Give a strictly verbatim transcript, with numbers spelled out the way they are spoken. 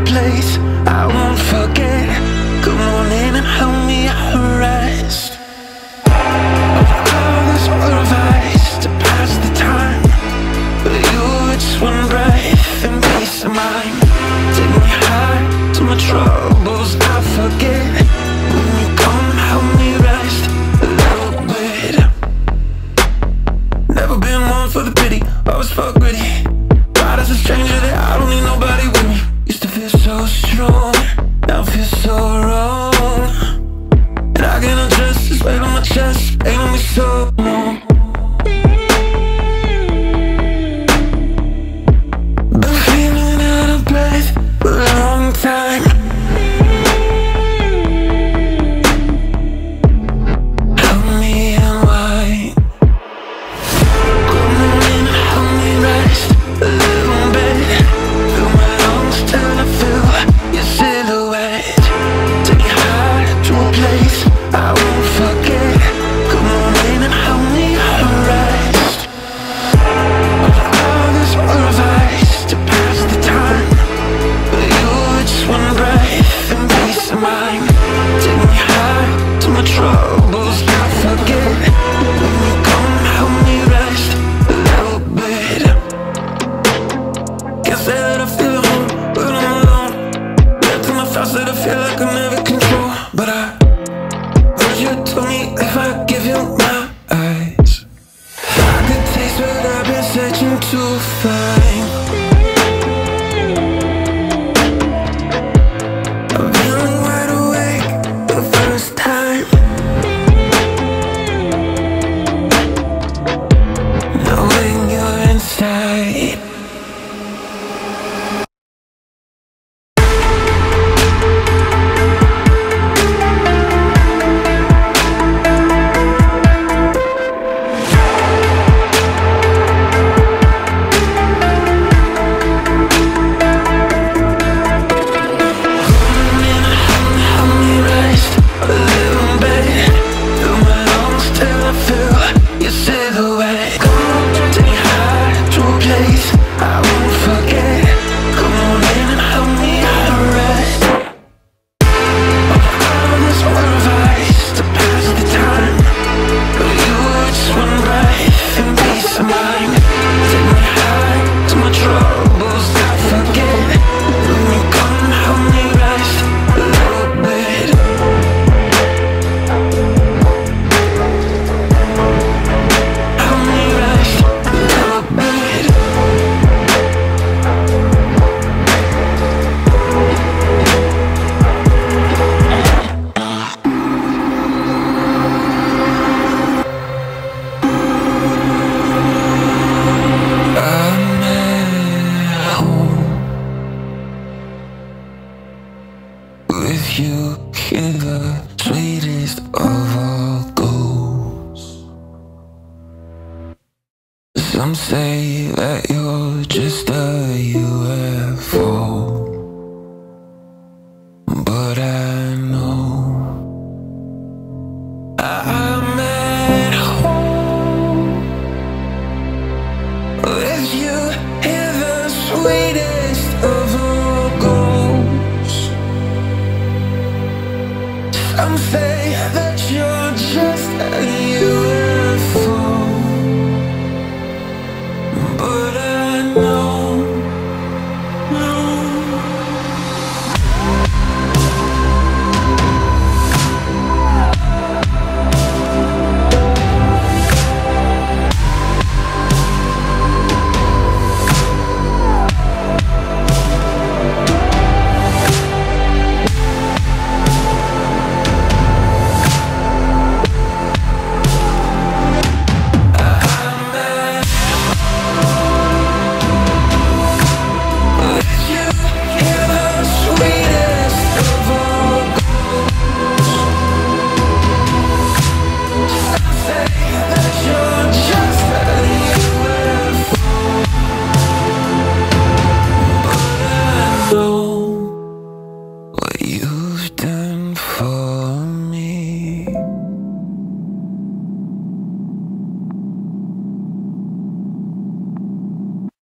a place I won't forget. Come on in and help me rest. Of all this advice to pass the time, but you, it's one breath and peace of mind. Take me high to my troubles I forget. When you come, help me rest a little bit. Never been one for the pity, always felt gritty. Right as a stranger that I don't need nobody with me. Used to feel so strong, now I feel so wrong. And I can adjust this weight on my chest, ain't on me so long. Been feeling out of breath for a long time. Help me unwind. Come on in, help me rest a little bit. Fill my lungs till I feel your silhouette. Take your heart to a place I won't forget. Come on in and help me rest. All this advice to pass the time, but you, it's one breath and peace of mind. Take me high to my troubles I forget. When you come, help me rest a little bit. Can't say that I feel at home, but I'm alone. Back to my thoughts that I feel like I'm never control, but I heard you told me if I give you my eyes, I could taste what I've been searching too far.